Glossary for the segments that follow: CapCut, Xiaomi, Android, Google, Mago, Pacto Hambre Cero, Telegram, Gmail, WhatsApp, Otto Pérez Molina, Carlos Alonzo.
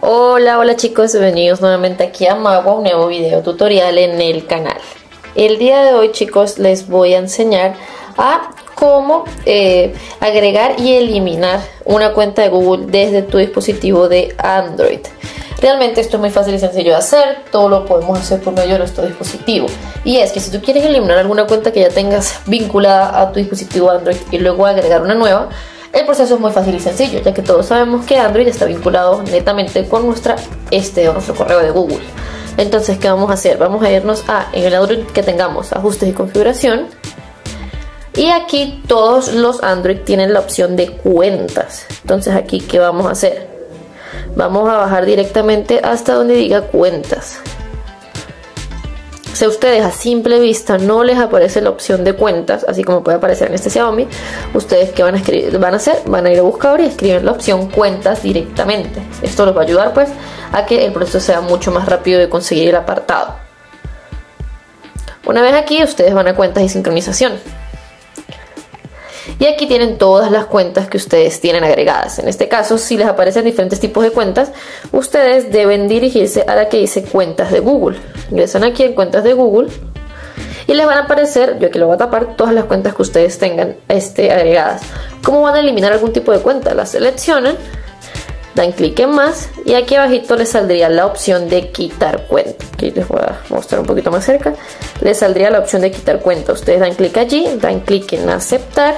Hola chicos, bienvenidos nuevamente aquí a Mago, un nuevo video tutorial en el canal. El día de hoy, chicos, les voy a enseñar a cómo agregar y eliminar una cuenta de Google desde tu dispositivo de Android. Realmente esto es muy fácil y sencillo de hacer, todo lo podemos hacer por medio de nuestro dispositivo. Y es que si tú quieres eliminar alguna cuenta que ya tengas vinculada a tu dispositivo Android y luego agregar una nueva, el proceso es muy fácil y sencillo, ya que todos sabemos que Android está vinculado netamente con nuestro correo de Google. Entonces, ¿qué vamos a hacer? Vamos a irnos en el Android que tengamos, ajustes y configuración. Y aquí todos los Android tienen la opción de cuentas. Entonces aquí, ¿qué vamos a hacer? Vamos a bajar directamente hasta donde diga cuentas. Si a ustedes a simple vista no les aparece la opción de cuentas, así como puede aparecer en este Xiaomi, ustedes ¿qué van a hacer? Van a ir a buscador y escriben la opción cuentas directamente. Esto los va a ayudar pues a que el proceso sea mucho más rápido de conseguir el apartado. Una vez aquí, ustedes van a cuentas y sincronización. Y aquí tienen todas las cuentas que ustedes tienen agregadas. En este caso, si les aparecen diferentes tipos de cuentas, ustedes deben dirigirse a la que dice cuentas de Google. Ingresan aquí en cuentas de Google y les van a aparecer, yo aquí lo voy a tapar, todas las cuentas que ustedes tengan agregadas. ¿Cómo van a eliminar algún tipo de cuenta? La seleccionan, dan clic en más y aquí abajito les saldría la opción de quitar cuenta. Aquí les voy a mostrar un poquito más cerca. Les saldría la opción de quitar cuenta. Ustedes dan clic allí, dan clic en aceptar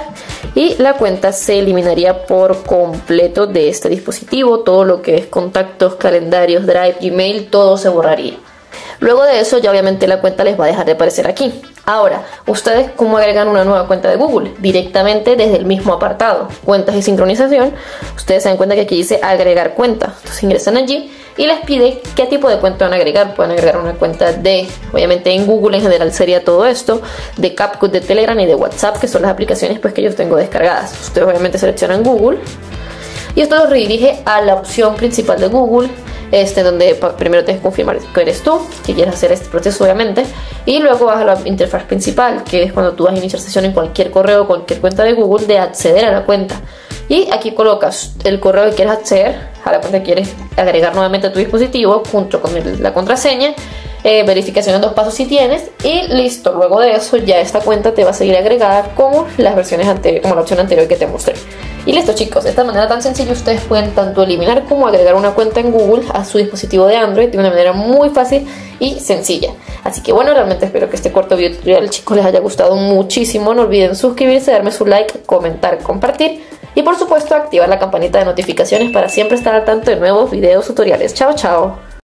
y la cuenta se eliminaría por completo de este dispositivo. Todo lo que es contactos, calendarios, Drive, Gmail, todo se borraría. Luego de eso, ya obviamente la cuenta les va a dejar de aparecer aquí. Ahora, ¿ustedes cómo agregan una nueva cuenta de Google? Directamente desde el mismo apartado, cuentas y sincronización. Ustedes se dan cuenta que aquí dice agregar cuenta. Entonces ingresan allí y les pide qué tipo de cuenta van a agregar. Pueden agregar una cuenta de, obviamente en Google en general sería todo esto, de CapCut, de Telegram y de WhatsApp, que son las aplicaciones pues que yo tengo descargadas. Ustedes obviamente seleccionan Google y esto los redirige a la opción principal de Google, donde primero tienes que confirmar que eres tú, que quieres hacer este proceso obviamente, y luego vas a la interfaz principal, que es cuando tú vas a iniciar sesión en cualquier correo o cualquier cuenta de Google, de acceder a la cuenta. Y aquí colocas el correo que quieres acceder, a la cuenta que quieres agregar nuevamente a tu dispositivo, junto con la contraseña, verificación en 2 pasos si tienes, y listo. Luego de eso ya esta cuenta te va a seguir agregada como las versiones anteriores, como la opción anterior que te mostré. Y listo chicos, de esta manera tan sencilla ustedes pueden tanto eliminar como agregar una cuenta en Google a su dispositivo de Android de una manera muy fácil y sencilla. Así que bueno, realmente espero que este corto video tutorial, chicos, les haya gustado muchísimo. No olviden suscribirse, darme su like, comentar, compartir y por supuesto activar la campanita de notificaciones para siempre estar al tanto de nuevos videos tutoriales. Chao.